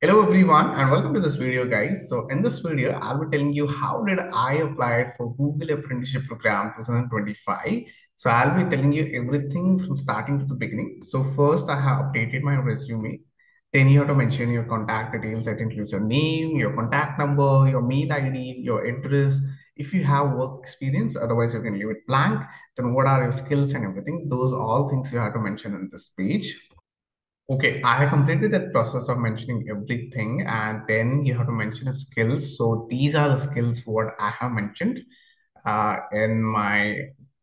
Hello everyone and welcome to this video, guys. So in this video, I'll be telling you how did I apply for Google Apprenticeship Program 2025. So I'll be telling you everything from starting to the beginning. So first, I have updated my resume. Then you have to mention your contact details that includes your name, your contact number, your mail ID, your address. If you have work experience, otherwise you can leave it blank. Then what are your skills and everything? Those are all things you have to mention in this page. Okay, I have completed that process of mentioning everything, and then you have to mention skills. So these are the skills what I have mentioned in my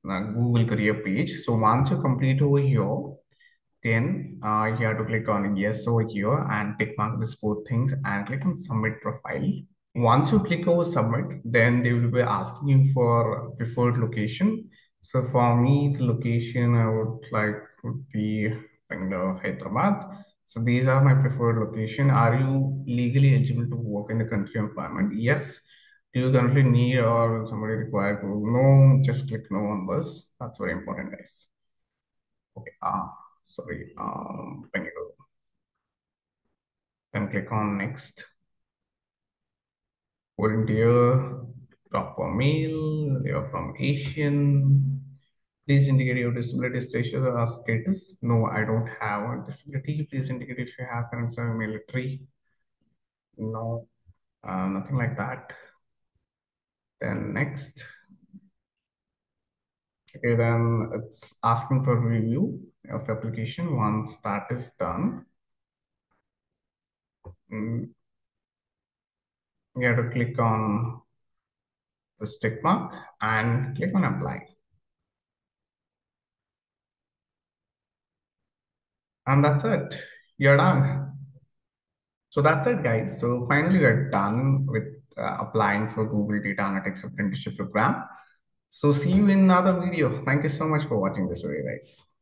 Google career page. So once you complete over here, then you have to click on yes over here and tick mark these both things and click on submit profile. Once you click over submit, then they will be asking you for preferred location. So for me, the location I would like would be Hyderabad. So these are my preferred location. Are you legally eligible to work in the country environment? Yes. Do you currently need or will somebody require Google? No, just click no on this. That's very important, guys. Okay. Then click on next. Volunteer, drop a mail, they are from Asian. Please indicate your disability status. No, I don't have a disability. Please indicate if you have parents in military. No, nothing like that. Then next. Okay, then it's asking for review of application. Once that is done, you have to click on the tick mark and click on apply. And that's it. You're done. So that's it, guys. So finally, we're done with applying for Google Data Analytics Apprenticeship Program. So see you in another video. Thank you so much for watching this video, guys.